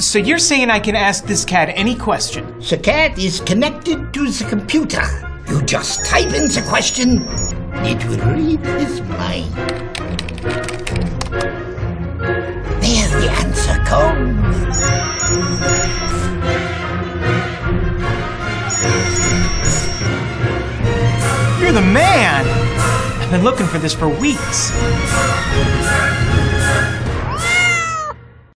So you're saying I can ask this cat any question? The cat is connected to the computer. You just type in the question, it will read his mind. There's the answer code. You're the man! I've been looking for this for weeks.